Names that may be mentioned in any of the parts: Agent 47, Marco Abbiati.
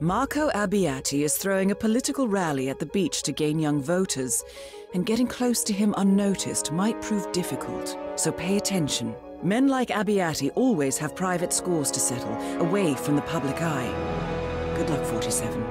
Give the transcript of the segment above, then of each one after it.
Marco Abbiati is throwing a political rally at the beach to gain young voters, and getting close to him unnoticed might prove difficult, so pay attention. Men like Abbiati always have private scores to settle, away from the public eye. Good luck, 47.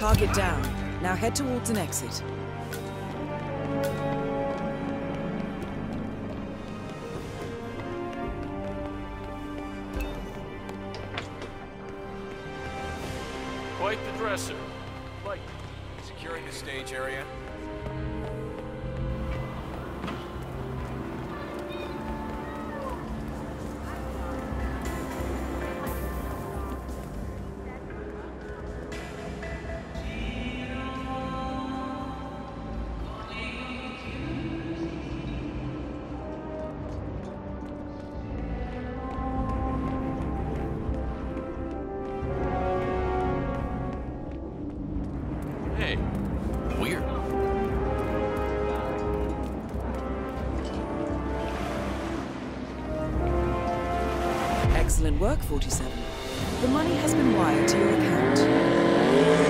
Target down. Now head towards an exit. Light the dresser. Light. Securing the stage area. Excellent work, 47. The money has been wired to your account.